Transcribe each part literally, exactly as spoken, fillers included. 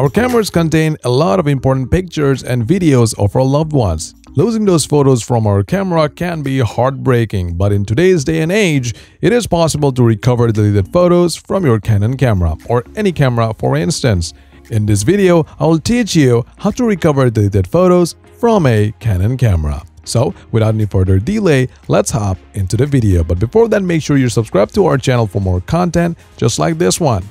Our cameras contain a lot of important pictures and videos of our loved ones. Losing those photos from our camera can be heartbreaking, but in today's day and age, it is possible to recover deleted photos from your Canon camera or any camera, for instance. In this video, I will teach you how to recover deleted photos from a Canon camera. So, without any further delay, let's hop into the video. But before that, make sure you subscribe to our channel for more content just like this one.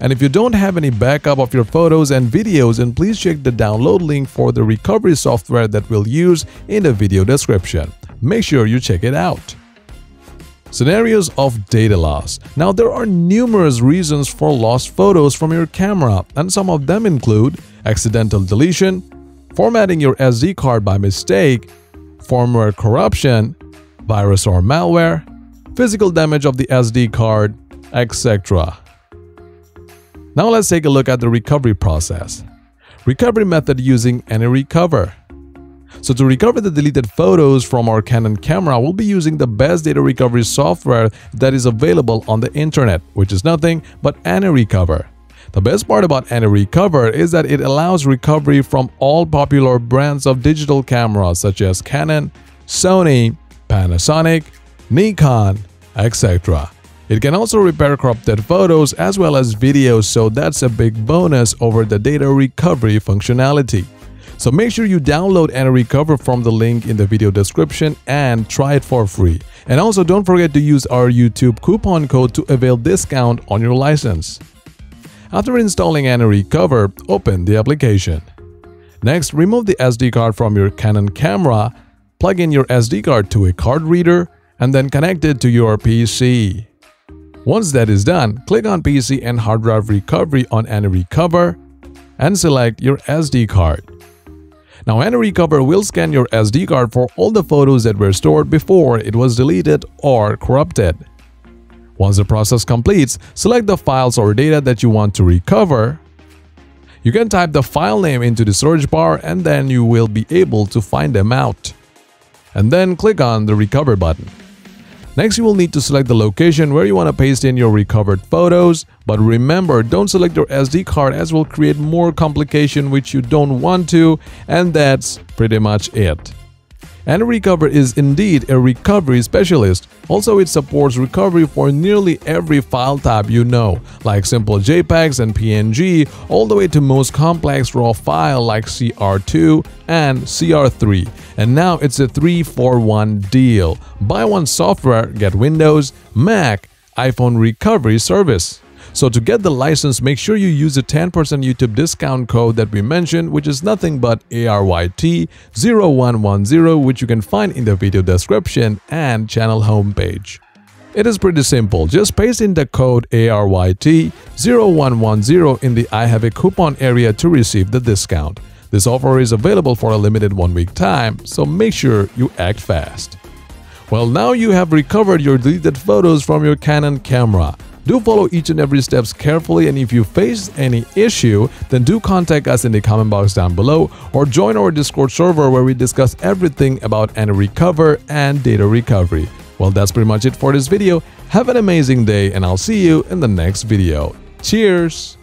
And if you don't have any backup of your photos and videos, then please check the download link for the recovery software that we'll use in the video description. Make sure you check it out. Scenarios of data loss. Now, there are numerous reasons for lost photos from your camera, and some of them include accidental deletion, formatting your S D card by mistake, firmware corruption, virus or malware, physical damage of the S D card, et cetera. Now let's take a look at the recovery process. Recovery method using AnyRecover. So to recover the deleted photos from our Canon camera, we'll be using the best data recovery software that is available on the internet, which is nothing but AnyRecover. The best part about AnyRecover is that it allows recovery from all popular brands of digital cameras such as Canon, Sony, Panasonic, Nikon, et cetera. It can also repair corrupted photos as well as videos, so that's a big bonus over the data recovery functionality. So make sure you download AnyRecover from the link in the video description and try it for free. And also don't forget to use our YouTube coupon code to avail discount on your license. After installing AnyRecover, open the application. Next, remove the S D card from your Canon camera, plug in your S D card to a card reader, and then connect it to your P C. Once that is done, click on P C and hard drive recovery on AnyRecover and select your S D card. Now, AnyRecover will scan your S D card for all the photos that were stored before it was deleted or corrupted. Once the process completes, select the files or data that you want to recover. You can type the file name into the search bar and then you will be able to find them out. And then click on the Recover button. Next, you will need to select the location where you want to paste in your recovered photos, but remember, don't select your S D card as will create more complication which you don't want to, and that's pretty much it. AnyRecover is indeed a recovery specialist. Also, it supports recovery for nearly every file type you know, like simple JPEGs and P N G, all the way to most complex raw file like C R two and C R three. And now it's a three for one deal. Buy one software, get Windows, Mac, iPhone recovery service. So to get the license, make sure you use the ten percent YouTube discount code that we mentioned, which is nothing but A R Y T zero one one zero, which you can find in the video description and channel homepage. It is pretty simple. Just paste in the code A R Y T zero one one zero in the I have a coupon area to receive the discount. This offer is available for a limited one week time, so make sure you act fast. Well, now you have recovered your deleted photos from your Canon camera. Do follow each and every steps carefully, and if you face any issue, then do contact us in the comment box down below or join our Discord server where we discuss everything about AnyRecover and data recovery. Well, that's pretty much it for this video. Have an amazing day, and I'll see you in the next video. Cheers!